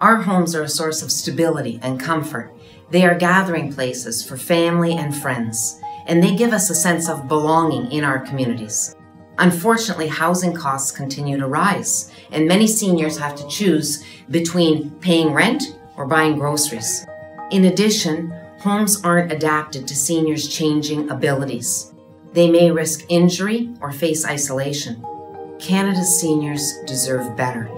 Our homes are a source of stability and comfort. They are gathering places for family and friends, and they give us a sense of belonging in our communities. Unfortunately, housing costs continue to rise, and many seniors have to choose between paying rent or buying groceries. In addition, homes aren't adapted to seniors' changing abilities. They may risk injury or face isolation. Canada's seniors deserve better.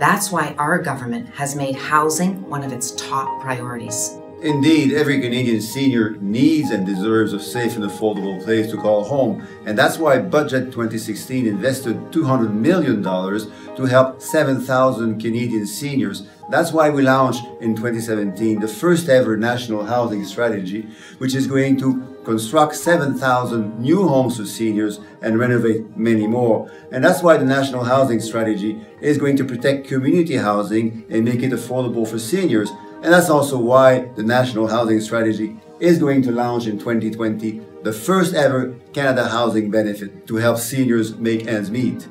That's why our government has made housing one of its top priorities. Indeed, every Canadian senior needs and deserves a safe and affordable place to call home. And that's why Budget 2016 invested $200 million to help 7,000 Canadian seniors. That's why we launched in 2017 the first ever national housing strategy, which is going to construct 7,000 new homes for seniors and renovate many more. And that's why the national housing strategy is going to protect community housing and make it affordable for seniors. And that's also why the National Housing Strategy is going to launch in 2020 the first ever Canada Housing Benefit to help seniors make ends meet.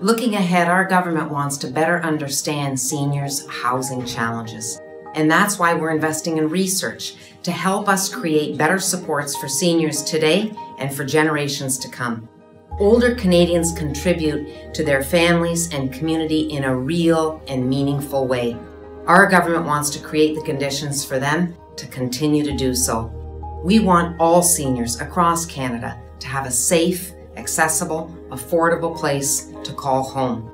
Looking ahead, our government wants to better understand seniors' housing challenges. And that's why we're investing in research to help us create better supports for seniors today and for generations to come. Older Canadians contribute to their families and community in a real and meaningful way. Our government wants to create the conditions for them to continue to do so. We want all seniors across Canada to have a safe, accessible, affordable place to call home.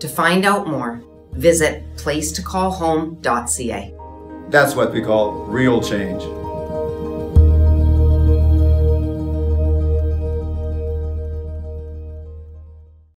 To find out more, visit placetocallhome.ca. That's what we call real change.